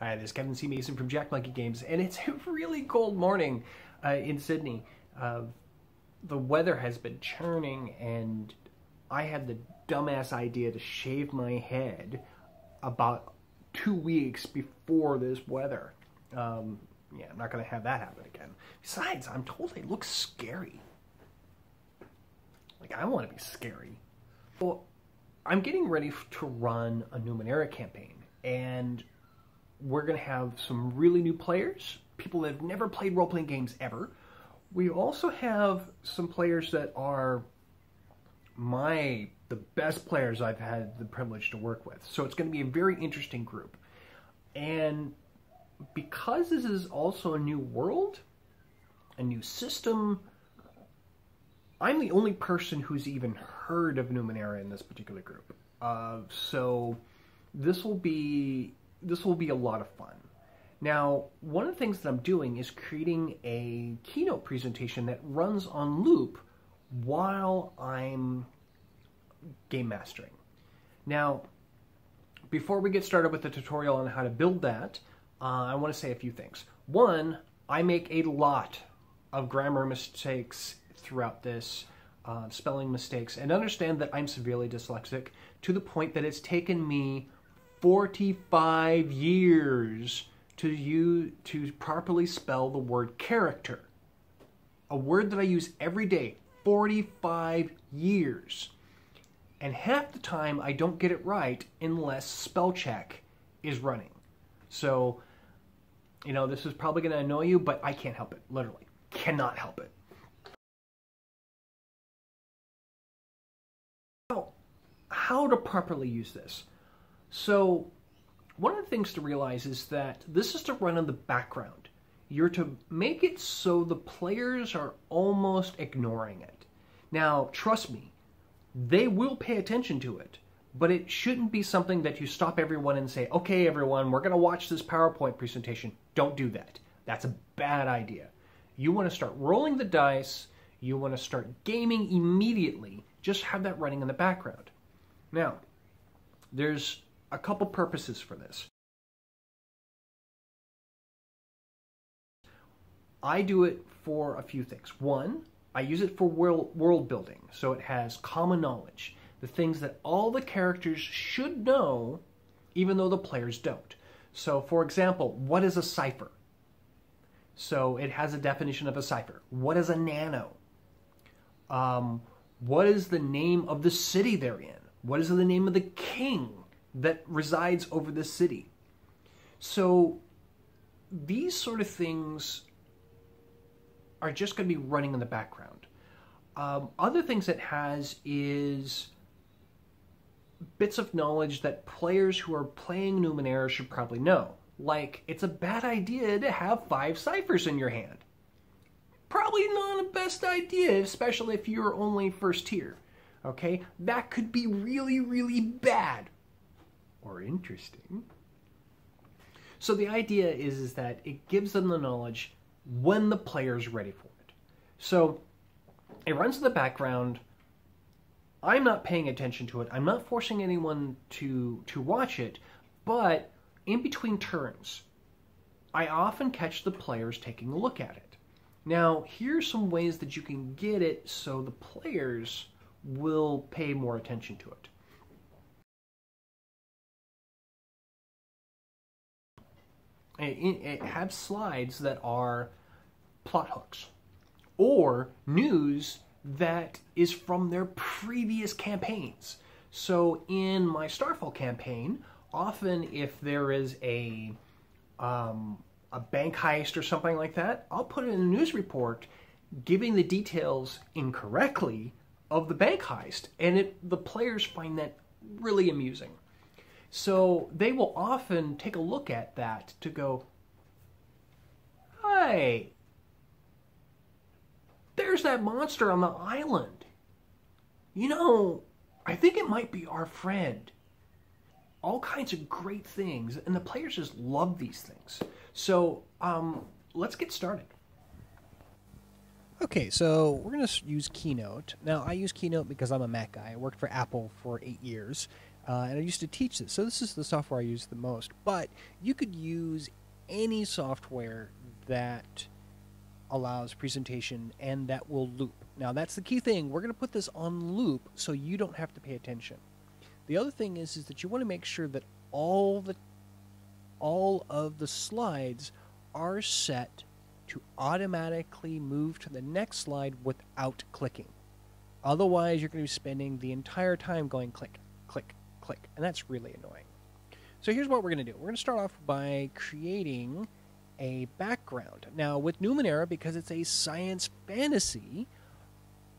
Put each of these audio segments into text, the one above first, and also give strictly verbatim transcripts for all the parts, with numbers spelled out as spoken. Hi, this is Kevin C. Mason from Jack Monkey Games, and it's a really cold morning uh, in Sydney. Uh, the weather has been churning, and I had the dumbass idea to shave my head about two weeks before this weather. Um, yeah, I'm not going to have that happen again. Besides, I'm told I look scary. Like, I want to be scary. Well, I'm getting ready to run a Numenera campaign, and we're going to have some really new players, people that have never played role-playing games ever. We also have some players that are my, the best players I've had the privilege to work with. So it's going to be a very interesting group. And because this is also a new world, a new system, I'm the only person who's even heard of Numenera in this particular group. Uh, so this will be... This will be a lot of fun. Now, one of the things that I'm doing is creating a keynote presentation that runs on loop while I'm game mastering. Now, before we get started with the tutorial on how to build that, uh, I want to say a few things. One, I make a lot of grammar mistakes throughout this, uh, spelling mistakes, and understand that I'm severely dyslexic to the point that it's taken me forty-five years to use, to properly spell the word character. A word that I use every day. forty-five years. And half the time I don't get it right unless spell check is running. So, you know, this is probably going to annoy you, but I can't help it. Literally. Cannot help it. So, how to properly use this? So, one of the things to realize is that this is to run in the background. You're to make it so the players are almost ignoring it. Now, trust me, they will pay attention to it, but it shouldn't be something that you stop everyone and say, okay, everyone, we're going to watch this PowerPoint presentation. Don't do that. That's a bad idea. You want to start rolling the dice. You want to start gaming immediately. Just have that running in the background. Now, there's a couple purposes for this. I do it for a few things. One, I use it for world, world building, so it has common knowledge, the things that all the characters should know, even though the players don't. So, for example, what is a cipher? So it has a definition of a cipher. What is a nano? Um, what is the name of the city they're in? What is the name of the king that resides over the city? So these sort of things are just going to be running in the background. Um, other things it has is bits of knowledge that players who are playing Numenera should probably know. Like, it's a bad idea to have five ciphers in your hand. Probably not the best idea, especially if you're only first tier. Okay? That could be really, really bad. Or interesting. So the idea is, is that it gives them the knowledge when the player's ready for it. So it runs in the background. I'm not paying attention to it. I'm not forcing anyone to, to watch it. But in between turns, I often catch the players taking a look at it. Now, here's some ways that you can get it so the players will pay more attention to it. It has slides that are plot hooks or news that is from their previous campaigns. So in my Starfall campaign, often if there is a um, a bank heist or something like that, I'll put in a news report giving the details incorrectly of the bank heist, and it, the players find that really amusing. So they will often take a look at that to go, hey, there's that monster on the island. You know, I think it might be our friend. All kinds of great things, and the players just love these things. So um, let's get started. Okay, so we're going to use Keynote. Now, I use Keynote because I'm a Mac guy. I worked for Apple for eight years. uh, and I used to teach this, so this is the software I use the most. But you could use any software that allows presentation and that will loop. Now that's the key thing. We're going to put this on loop so you don't have to pay attention. The other thing is, is that you want to make sure that all the all of the slides are set to automatically move to the next slide without clicking. Otherwise, you're going to be spending the entire time going click, click, click, and that's really annoying. So here's what we're going to do. We're going to start off by creating a background. Now, with Numenera, because it's a science fantasy,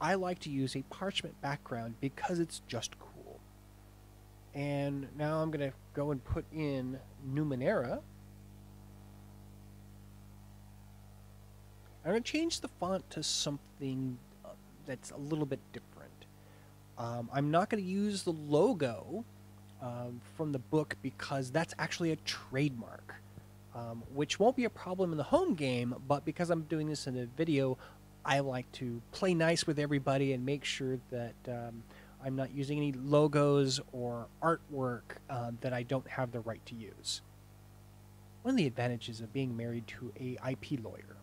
I like to use a parchment background because it's just cool. And now I'm going to go and put in Numenera. I'm going to change the font to something that's a little bit different. Um, I'm not going to use the logo um, from the book because that's actually a trademark, um, which won't be a problem in the home game, but because I'm doing this in a video, I like to play nice with everybody and make sure that um, I'm not using any logos or artwork uh, that I don't have the right to use. One of the advantages of being married to a I P lawyer.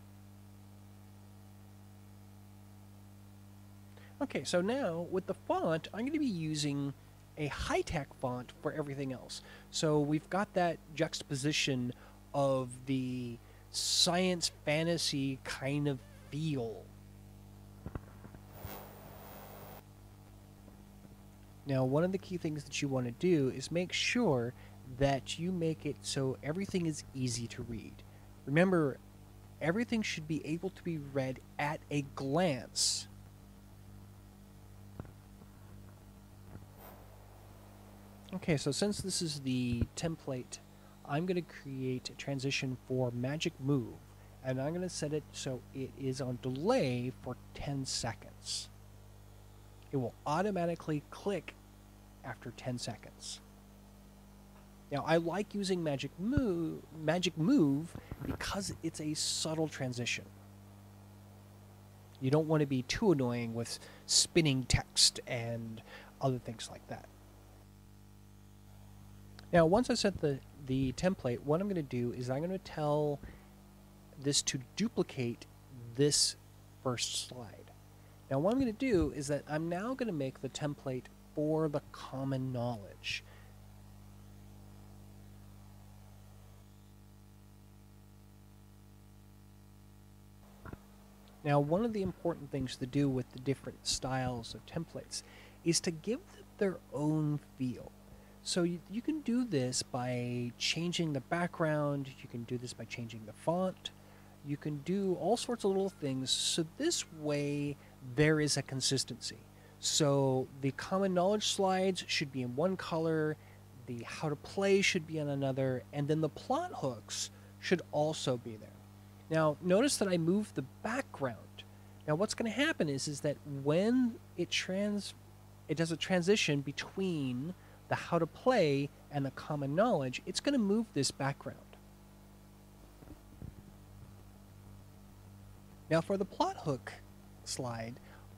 Okay, so now with the font, I'm going to be using a high-tech font for everything else. So we've got that juxtaposition of the science fantasy kind of feel. Now, one of the key things that you want to do is make sure that you make it so everything is easy to read. Remember, everything should be able to be read at a glance. Okay, so since this is the template, I'm going to create a transition for Magic Move, and I'm going to set it so it is on delay for ten seconds. It will automatically click after ten seconds. Now, I like using Magic Move, Magic Move because it's a subtle transition. You don't want to be too annoying with spinning text and other things like that. Now, once I set the, the template, what I'm going to do is I'm going to tell this to duplicate this first slide. Now, what I'm going to do is that I'm now going to make the template for the common knowledge. Now, one of the important things to do with the different styles of templates is to give them their own feel. So you, you can do this by changing the background, you can do this by changing the font, you can do all sorts of little things, so this way there is a consistency. So the common knowledge slides should be in one color, the how to play should be in another, and then the plot hooks should also be there. Now notice that I moved the background. Now what's going to happen is, is that when it, trans, it does a transition between the how to play and the common knowledge, it's going to move this background. Now for the plot hook slide,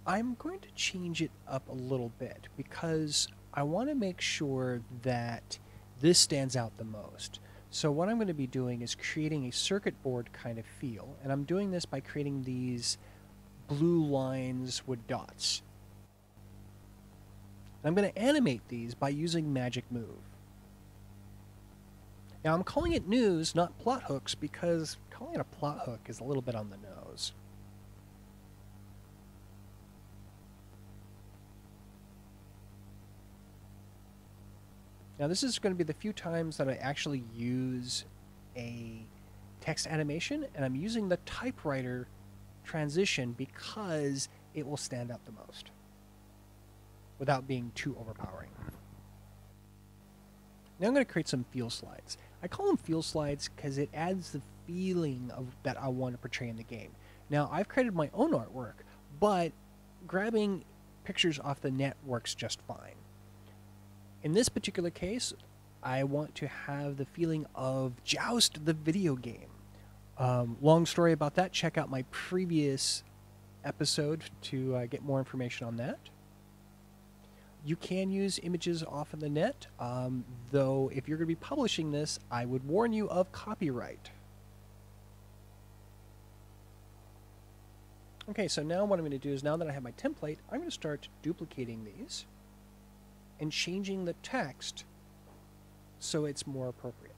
I'm going to change it up a little bit because I want to make sure that this stands out the most. So what I'm going to be doing is creating a circuit board kind of feel, and I'm doing this by creating these blue lines with dots. I'm going to animate these by using Magic Move. Now I'm calling it news, not plot hooks, because calling it a plot hook is a little bit on the nose. Now this is going to be the few times that I actually use a text animation, and I'm using the typewriter transition because it will stand out the most without being too overpowering. Now I'm going to create some feel slides. I call them feel slides because it adds the feeling of that I want to portray in the game. Now I've created my own artwork, but grabbing pictures off the net works just fine. In this particular case, I want to have the feeling of Joust, the video game. Um, long story about that, check out my previous episode to uh, get more information on that. you can use images off of the net, um, though if you're going to be publishing this, I would warn you of copyright. Okay, so now what I'm going to do is, now that I have my template, I'm going to start duplicating these and changing the text so it's more appropriate.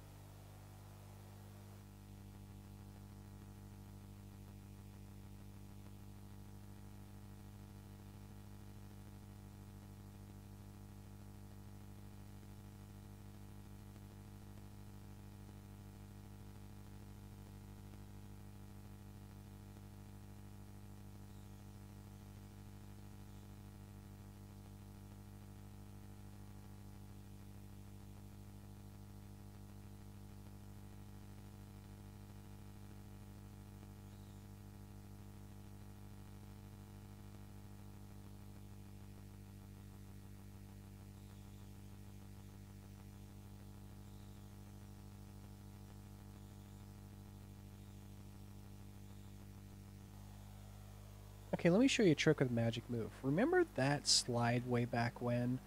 Okay, let me show you a trick with Magic Move. Remember that slide way back when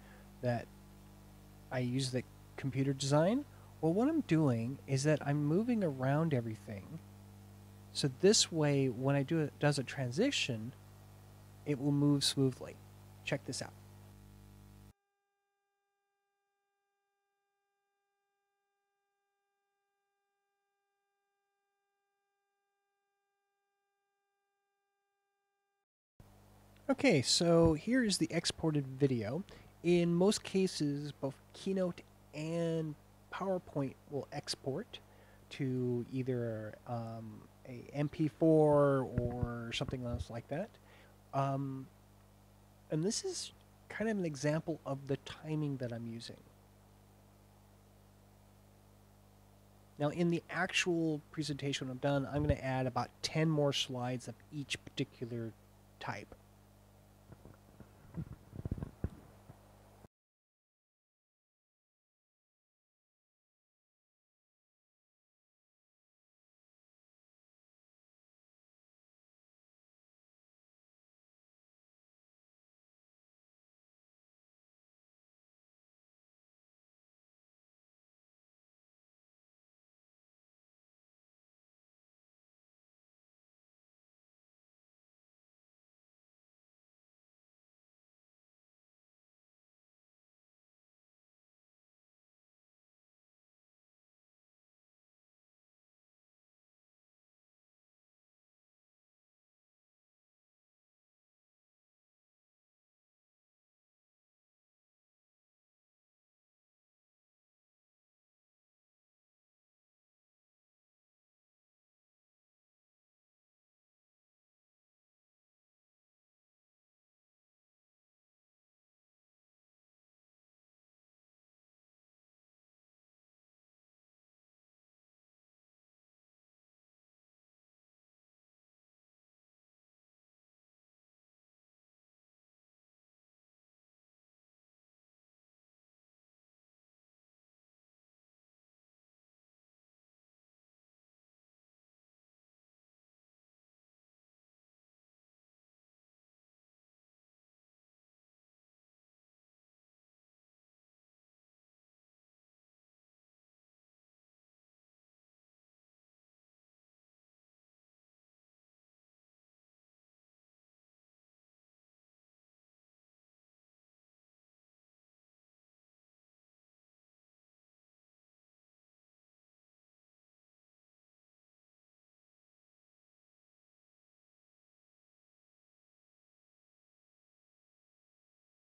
that I used the computer design? Well, what I'm doing is that I'm moving around everything. So this way, when I do it does a transition, it will move smoothly. Check this out. Okay, so here is the exported video. In most cases, both Keynote and PowerPoint will export to either um, a M P four or something else like that. Um, and this is kind of an example of the timing that I'm using. Now, in the actual presentation I'm done, I'm going to add about ten more slides of each particular type.